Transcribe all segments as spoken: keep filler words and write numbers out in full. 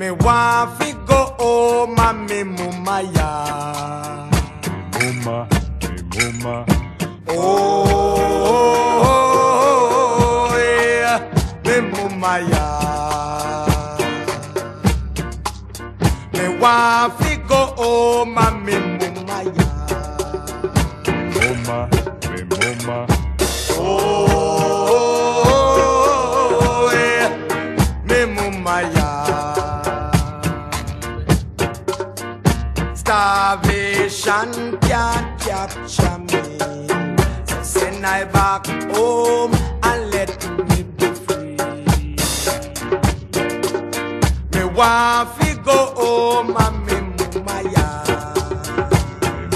Me want fi go home and me muma yard. Muma, me muma. Oh, oh, oh, oh, yeah. Me muma yard. Me want fi go home and me muma yard. Muma, me muma. Oh. Starvation can't capture me, so send I back home and let me be free. Me want fi go home and me muma yard.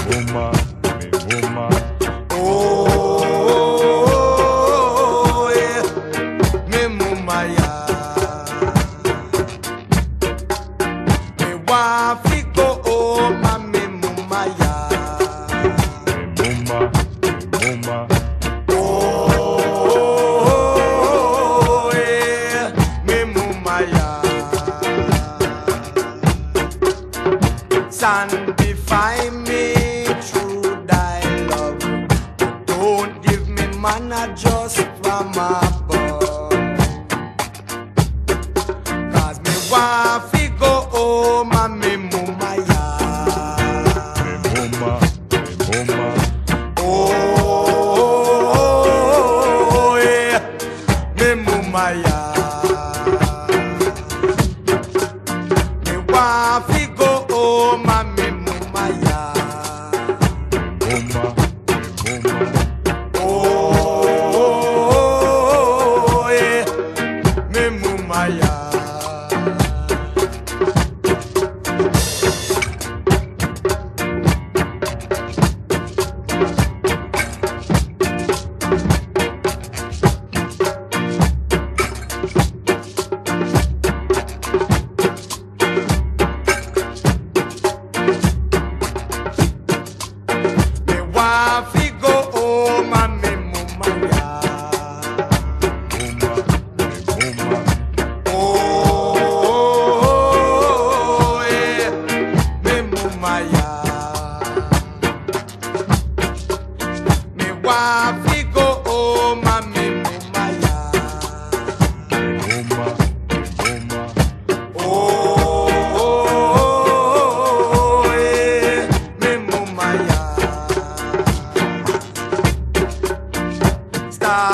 Me muma, me muma. Oh, yeah, me muma yard. Me want fi go home and me muma yard. Me muma, me muma. Oh, yeah, me muma yard. Sanctify me through thy love. Don't give me manna just from above. 'Cause me want fi go home and me muma yard. Me muma, me muma. Oh, oh, oh, yeah, me muma yard. Me want fi go home and me muma yard. Me muma, me muma. Oh, yeah, me muma yard.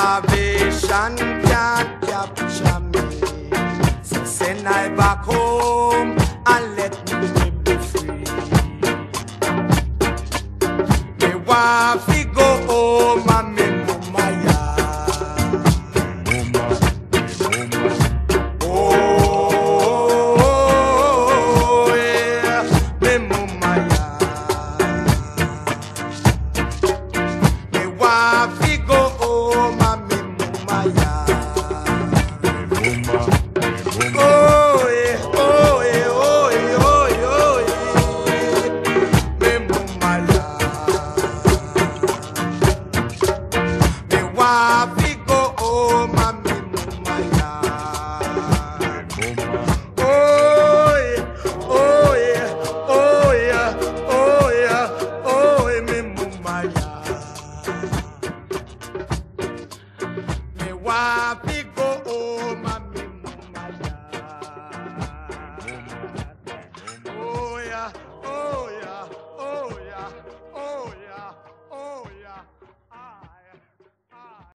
Starvation can't capture me, so send I back home and let me be free. Me want